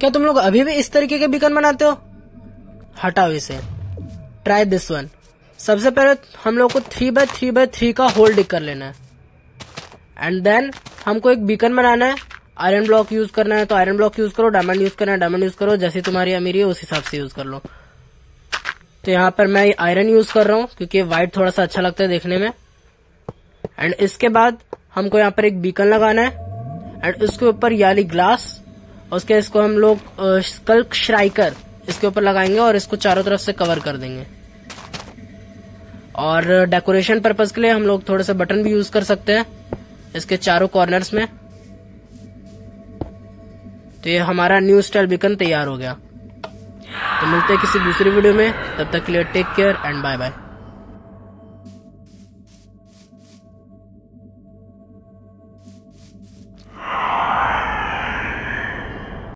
क्या तुम लोग अभी भी इस तरीके के बीकन बनाते हो? हटाओ इसे। Try this one. सबसे पहले हम लोग को 3x3x3 का होल डिक कर लेना है एंड देन हमको एक बीकन बनाना है। आयरन ब्लॉक यूज करना है तो आयरन ब्लॉक यूज करो, डायमंड यूज करना है डायमंड यूज करो, जैसी तुम्हारी अमीरी है उस हिसाब से यूज कर लो। तो यहाँ पर मैं आयरन यूज कर रहा हूँ क्योंकि व्हाइट थोड़ा सा अच्छा लगता है देखने में। एंड इसके बाद हमको यहाँ पर एक बीकन लगाना है एंड उसके ऊपर याली ग्लास और उसके इसको हम लोग स्कल्क श्राइकर इसके ऊपर लगाएंगे और इसको चारों तरफ से कवर कर देंगे। और डेकोरेशन पर्पस के लिए हम लोग थोड़े से बटन भी यूज कर सकते हैं इसके चारों कॉर्नर्स में। तो ये हमारा न्यू स्टाइल बीकन तैयार हो गया। तो मिलते हैं किसी दूसरी वीडियो में, तब तक के लिए take care and bye bye.